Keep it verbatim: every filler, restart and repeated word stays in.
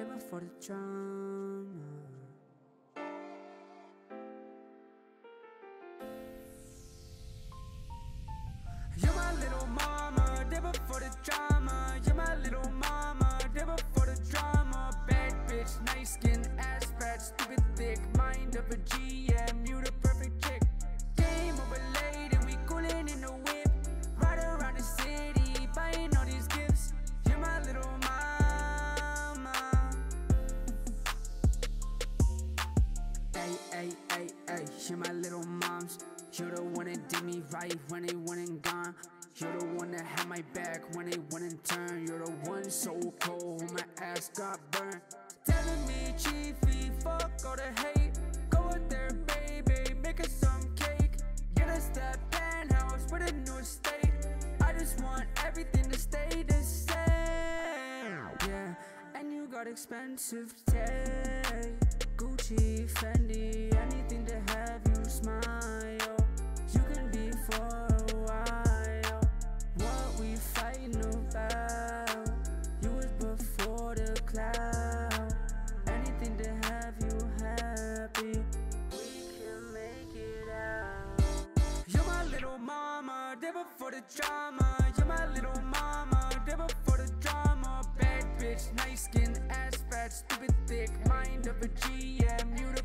ever for the drama. You're my little mama, never for the drama. You're my little mama, never for the drama. Bad bitch, nice skin, ass fat, stupid thick, mind of a G M, you the perfect chick. Game over late and we coolin' in the whip, right around the city, buying all these gifts. You're my little mama. Ay, ay, ay, ay, you're my little moms. You're the one that did me right when they went and gone. You're the one that had my back when they went and turned. You're the one so cold when my ass got burned. Telling me, Chiefy, fuck all the hate. Go out there, baby, make us some cake. Get us that penthouse with a new estate. I just want everything to stay the same. Yeah, and you got expensive taste. Gucci, Fendi, anything to have you smile. You can be for a while. What we fighting about? You was before the cloud. Anything to have you happy. We can make it out. You're my little mama, there before the drama. You're my little mama, there before the drama. Bad bitch, nice skin, ass fat, stupid thick, mind of a G M, you